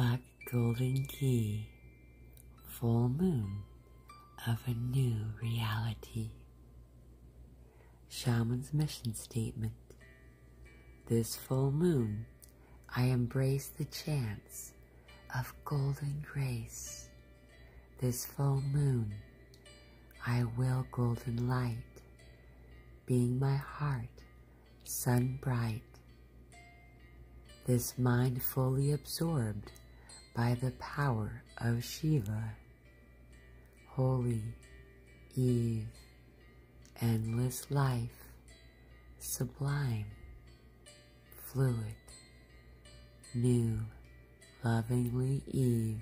Buck Golden Key, full moon of a new reality. Shaman's mission statement. This full moon, I embrace the chance of golden grace. This full moon, I will golden light, being my heart sun bright. This mind fully absorbed by the power of Shiva. Holy, Eve, endless life, sublime, fluid, new, lovingly Eve,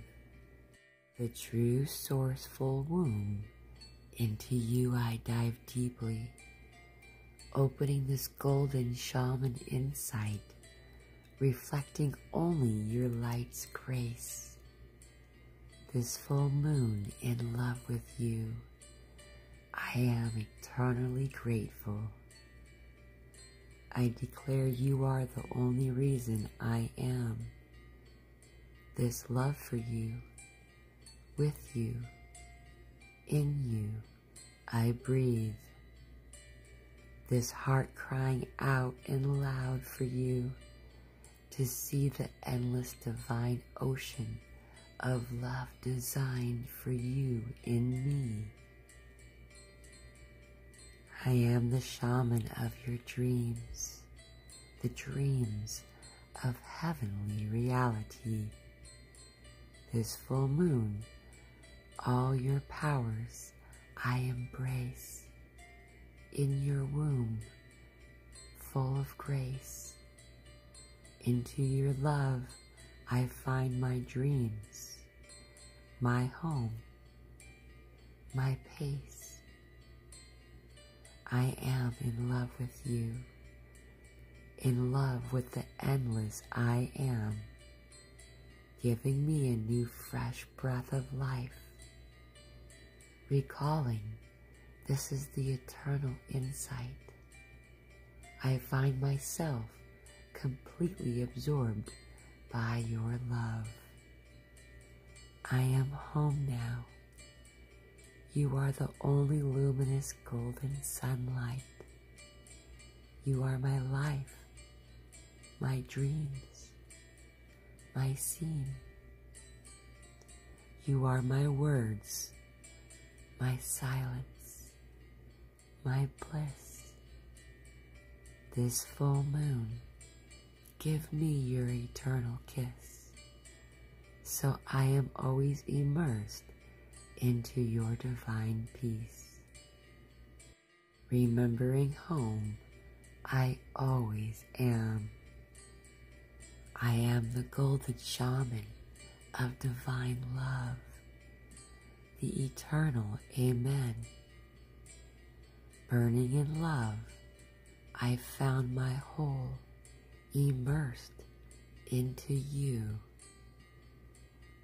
the true sourceful womb, into you I dive deeply, opening this golden shaman insight, reflecting only your light's grace. This full moon in love with you, I am eternally grateful. I declare you are the only reason I am. This love for you, with you, in you, I breathe. This heart crying out and loud for you, to see the endless divine ocean of love designed for you in me. I am the shaman of your dreams, the dreams of heavenly reality. This full moon, all your powers I embrace, in your womb, full of grace. Into your love, I find my dreams, my home, my pace. I am in love with you, in love with the endless I am, giving me a new fresh breath of life, recalling this is the eternal insight. I find myself completely absorbed by your love. I am home now. You are the only luminous golden sunlight. You are my life, my dreams, my scene. You are my words, my silence, my bliss. This full moon, give me your eternal kiss, so I am always immersed into your divine peace. Remembering home, I always am. I am the golden shaman of divine love, the eternal Amen. Burning in love, I found my whole, immersed into you,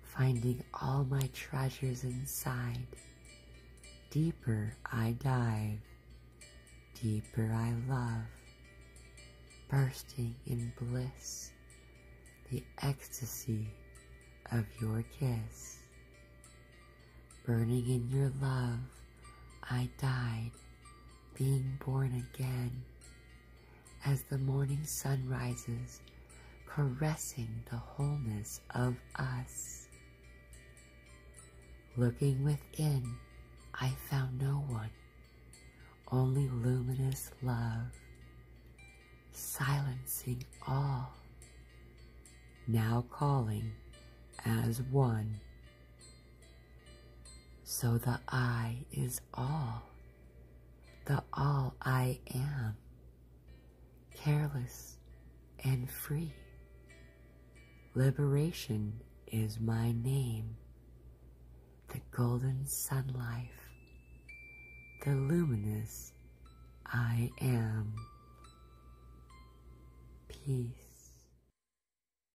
finding all my treasures inside. Deeper I dive, deeper I love, bursting in bliss, the ecstasy of your kiss. Burning in your love, I died, being born again, as the morning sun rises, caressing the wholeness of us. Looking within, I found no one, only luminous love, silencing all, now calling as one. So the I is all, the all I am, careless and free. Liberation is my name, the golden sun life, the luminous I am. Peace.